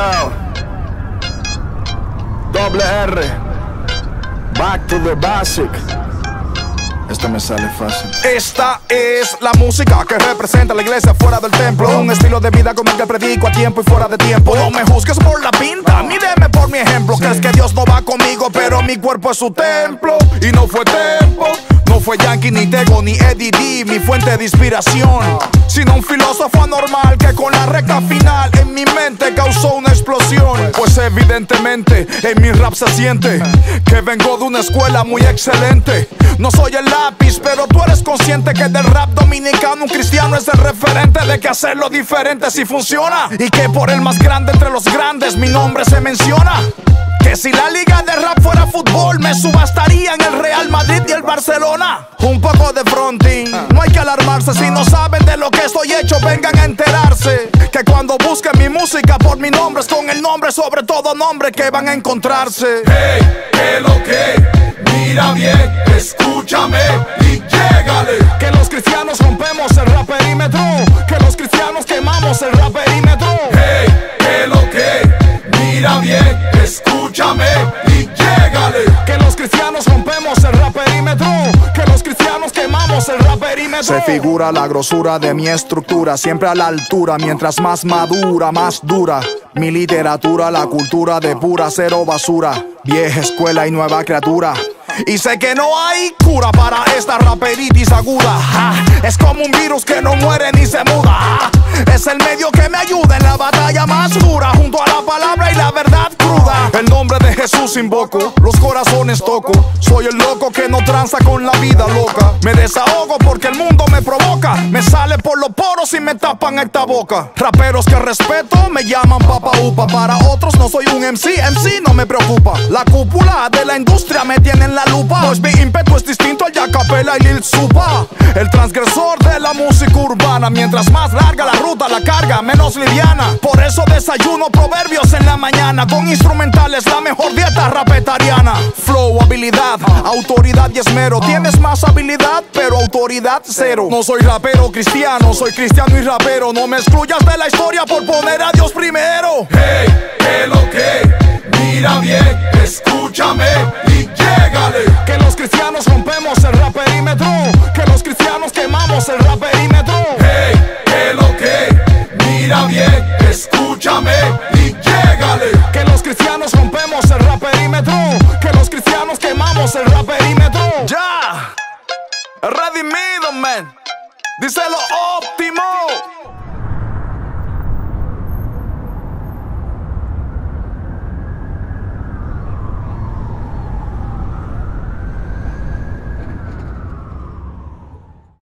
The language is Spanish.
Yo, doble R, back to the basic. Esto me sale fácil. Esta es la música que representa la iglesia fuera del templo. Un estilo de vida como el que predico a tiempo y fuera de tiempo. No me juzgues por la pinta, mídeme por mi ejemplo. Crees que Dios no va conmigo, pero mi cuerpo es su templo. Y no fue tempo, no fue Yankee, ni Tego, ni Eddie D, mi fuente de inspiración, sino un filósofo anormal que con la recta final en mi mente causó una explosión. Pues evidentemente en mi rap se siente que vengo de una escuela muy excelente. No soy el lápiz, pero tú eres consciente que del rap dominicano un cristiano es el referente, de que hacerlo diferente sí funciona, y que por el más grande entre los grandes mi nombre se menciona. Que si la liga de rap fuera fútbol me subastarían el Real Madrid y el Barcelona. Un poco de fronting, no hay que alarmarse. Si no saben de lo que estoy hecho, vengan a enterarse. Que cuando busquen mi música por mi nombre, es con el nombre, sobre todo nombre, que van a encontrarse. Hey, que lo que, mira bien, escúchame y llégale. Que los cristianos rompemos el raperímetro, que los cristianos quemamos el raperímetro. Hey, que lo que, mira bien, escúchame y llégale. Que los cristianos rompemos el raperímetro, que los cristianos quemamos el raperímetro. Se figura la grosura de mi estructura, siempre a la altura, mientras más madura, más dura. Mi literatura, la cultura de pura, cero basura, vieja escuela y nueva criatura. Y sé que no hay cura para esta raperitis aguda. Es como un virus que no muere ni se muda. Es el medio que me ayuda en la batalla más dura, junto a la palabra y la verdad cruda. El nombre de Jesús invoco, los corazones toco. Soy el loco que no tranza con la vida loca. Me desahogo porque el mundo me provoca, me sale por los poros y me tapan esta boca. Raperos que respeto me llaman Papa Upa. Para otros no soy un MC no me preocupa. La cúpula de la industria me tiene en la lupa, pues mi ímpetu es distinto al Yacapela y Lil Supa, el transgresor de la música urbana. Mientras más larga la ruta, la carga menos liviana. Por eso desayuno proverbios en la mañana, con instrumentales la mejor dieta rapetariana. Flow, habilidad, autoridad y esmero. Tienes más habilidad, pero autoridad cero. No soy rapero cristiano, soy cristiano y rapero. No me excluyas de la historia por poner a Dios primero. Hey, que lo que, mira bien, escúchame y llégale. Que los cristianos rompemos el raperímetro, que los cristianos quemamos el raperímetro.